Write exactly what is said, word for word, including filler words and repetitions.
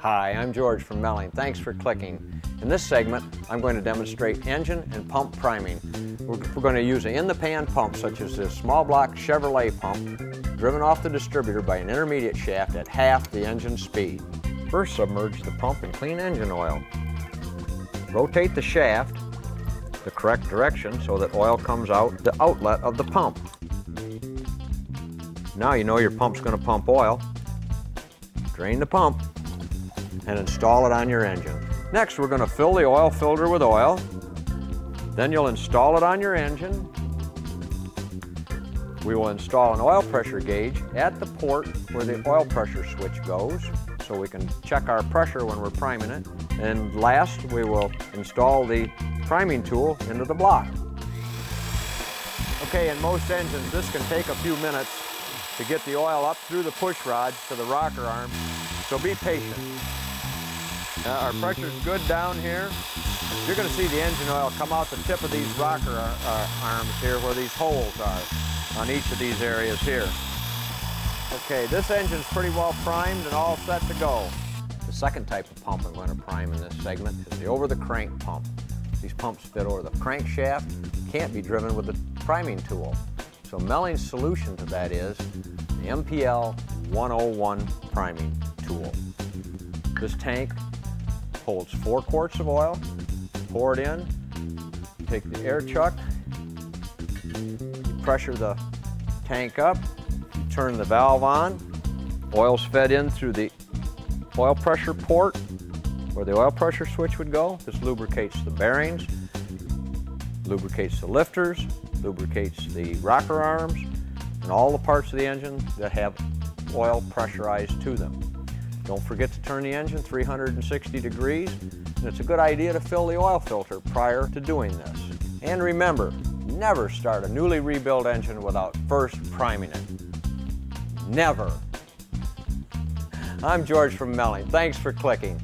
Hi, I'm George from Melling. Thanks for clicking. In this segment, I'm going to demonstrate engine and pump priming. We're, we're going to use an in-the-pan pump such as this small block Chevrolet pump driven off the distributor by an intermediate shaft at half the engine speed. First, submerge the pump in clean engine oil. Rotate the shaft the correct direction so that oil comes out the outlet of the pump. Now you know your pump's going to pump oil. Drain the pump and install it on your engine. Next, we're going to fill the oil filter with oil. Then you'll install it on your engine. We will install an oil pressure gauge at the port where the oil pressure switch goes so we can check our pressure when we're priming it. And last, we will install the priming tool into the block. Okay, in most engines, this can take a few minutes to get the oil up through the push rods to the rocker arm, so be patient. Uh, our pressure's good down here. You're going to see the engine oil come out the tip of these rocker uh, arms here where these holes are on each of these areas here. Okay, this engine's pretty well primed and all set to go. The second type of pump I'm going to prime in this segment is the over-the-crank pump. These pumps fit over the crankshaft, can't be driven with the priming tool. So Melling's solution to that is the M P L one oh one priming tool. This tank holds four quarts of oil. Pour it in, take the air chuck, pressure the tank up, turn the valve on, oil's fed in through the oil pressure port where the oil pressure switch would go. This lubricates the bearings, lubricates the lifters, lubricates the rocker arms, and all the parts of the engine that have oil pressurized to them. Don't forget to turn the engine three hundred sixty degrees, and it's a good idea to fill the oil filter prior to doing this. And remember, never start a newly rebuilt engine without first priming it. Never. I'm George from Melling. Thanks for clicking.